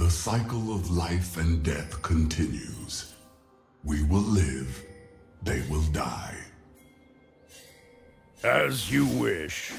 The cycle of life and death continues. We will live, they will die. As you wish.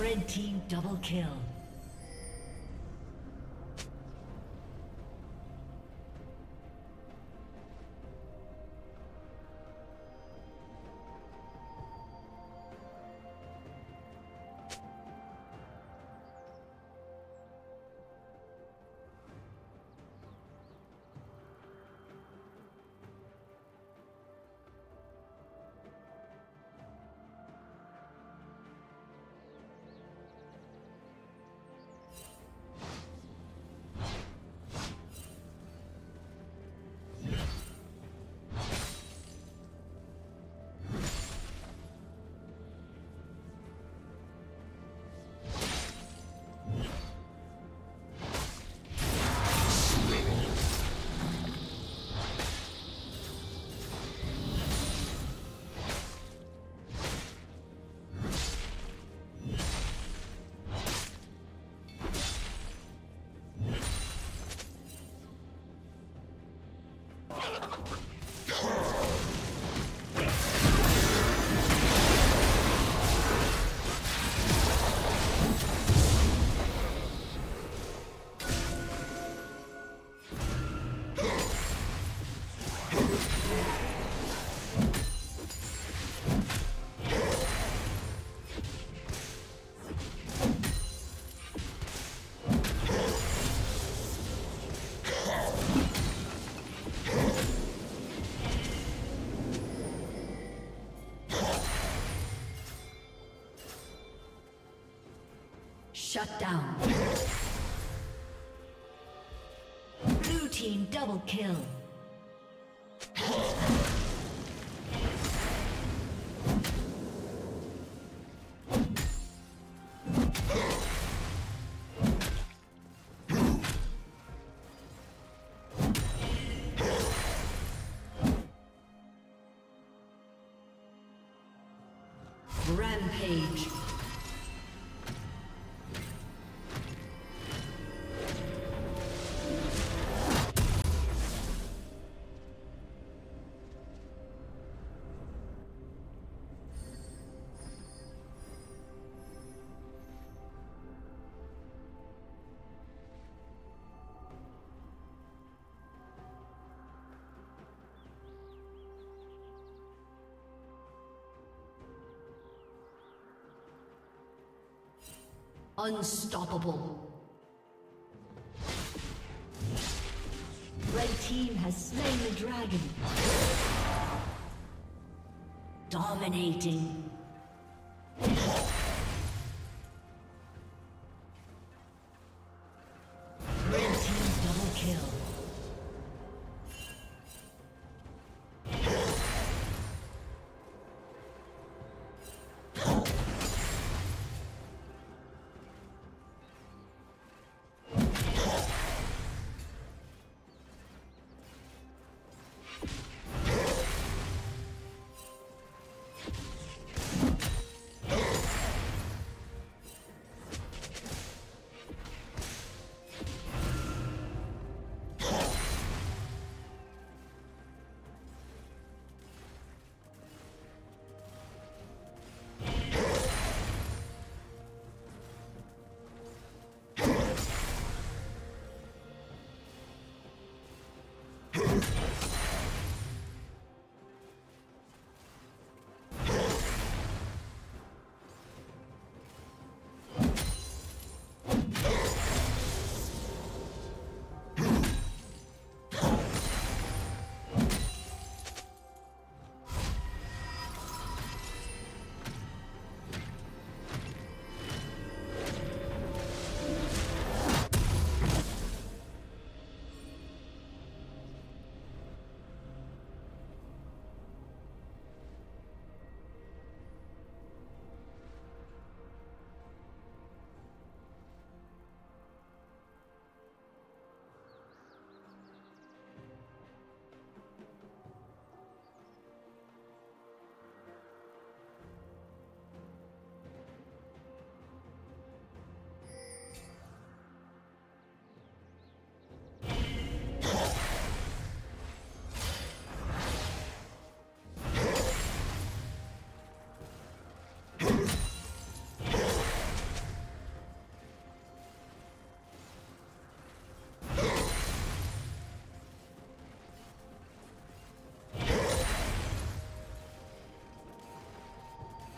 Red team double kill. Shut down. Blue team double kill. Rampage. Unstoppable. Red team has slain the dragon. Dominating.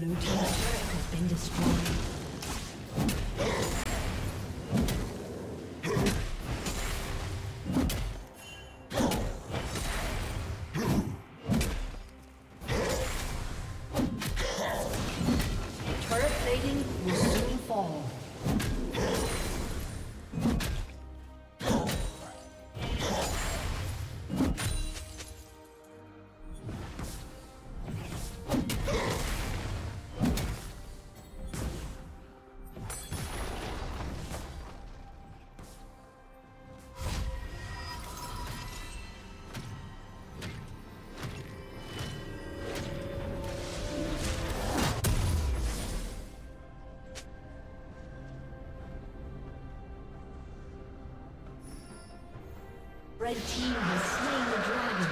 Blue team's turret has been destroyed. Red team has slain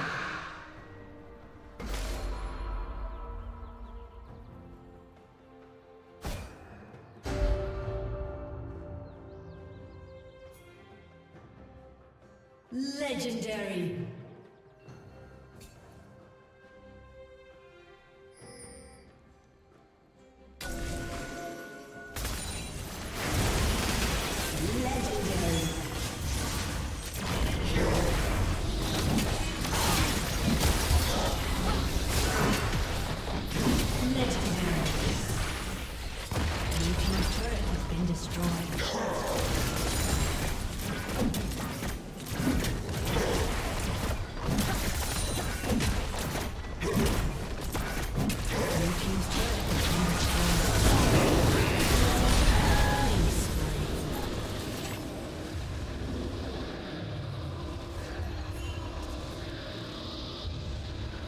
the dragon. Legendary.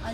A